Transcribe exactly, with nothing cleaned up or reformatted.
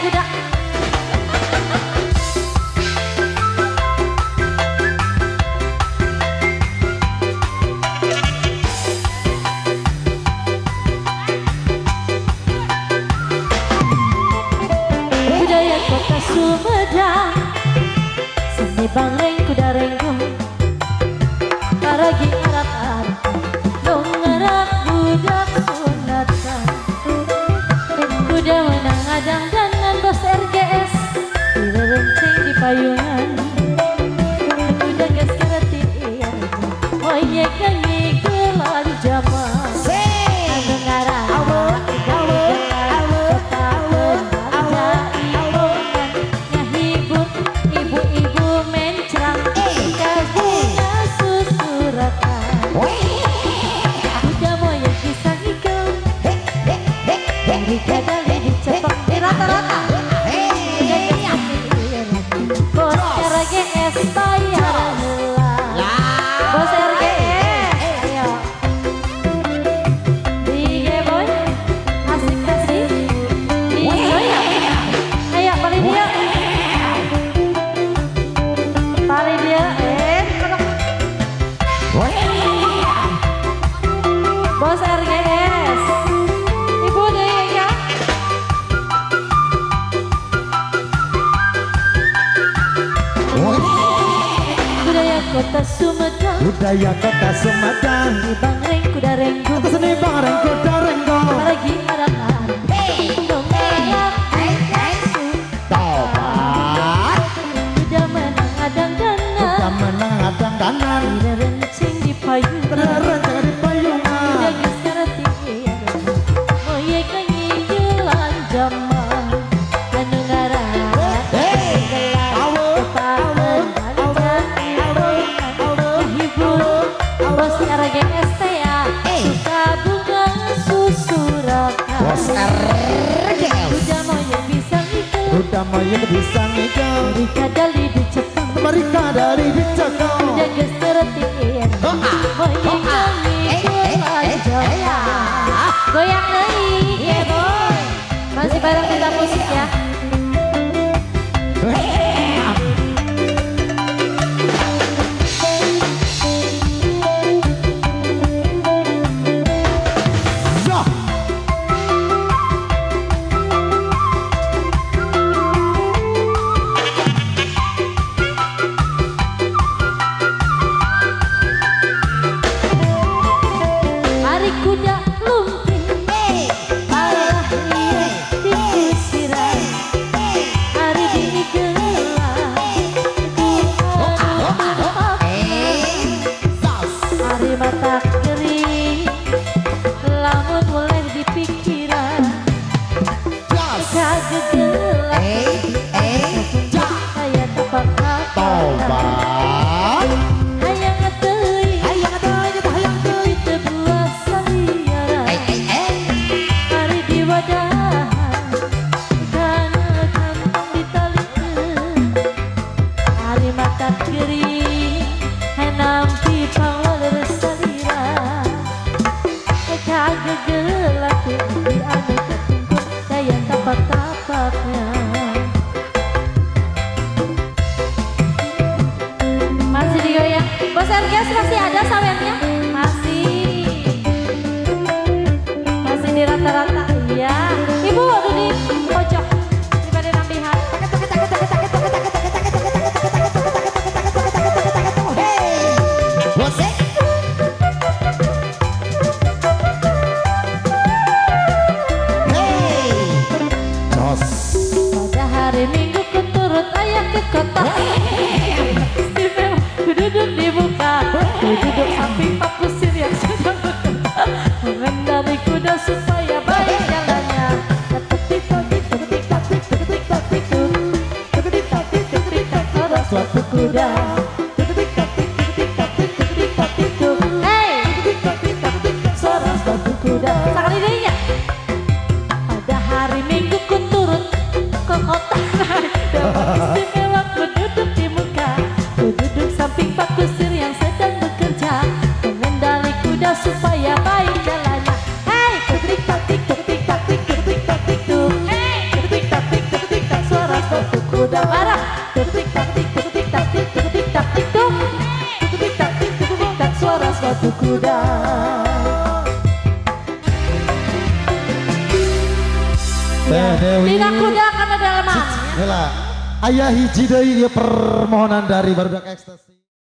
kuda kuda. Budaya Kota Sumedang, seni bangreng kuda renggo, aragi arap-arap, dong arap budak sunatan. Kuda menang adang dengan bos R G S, direncing di payungan. Kuda gas kereti iya, hoyek nyanyi kelan jaman. Adang arap, Kota Sumedang, budaya Kota Sumedang, seni bangreng kuda renggo, seni bangreng kuda renggo, lagi arang-arang, hey, dong arang, hey, hey, tobat. Kuda menang adang danan, kuda menang adang danan, direncing di payung, direncing di payungan, kuda gas kereti iya, moyek nyanyi jalan jaman, danung arang, hey, awal, awal. Kuda moyek bisa ngigau, mereka dari di Jepang, mereka dari di Jepang, kuda gas kereti iya, moyek nyanyi jalan jaman, goyang deui. Iya boy, masih bareng kita musik ya. Bos R G S masih ada sawernya? Masih. Masih di rata-rata. Iya. Ibu waduh di pojok. Di pada nampihan. Hey. What's it? Hey. Jos. Pada hari Minggu ku turut ayah ke kota. Duduk di muka, duduk samping pak kusir yang sedang berkata, mengendari kuda supaya baik jalannya. Ketik ketik ketik ketik ketik ketik ketik ketik ketik ketik suatu kuda. Ketik ketik ketik ketik ketik ketik ketik ketik ketik suara suatu kuda. Sekali dirinya. Pada hari Minggu ku turut ke kota dan istimewa ku duduk di muka, ku duduk samping pak kusir yang sedang bekerja, mengendari kuda supaya baik jalannya. Hey, ketik ketik ketik ketik ketik ketik ketik ketik ketik ketik ketik satu kuda. Tidak kuda karena dalam ayah hiji deui ieu permohonan dari barudak ekstasi.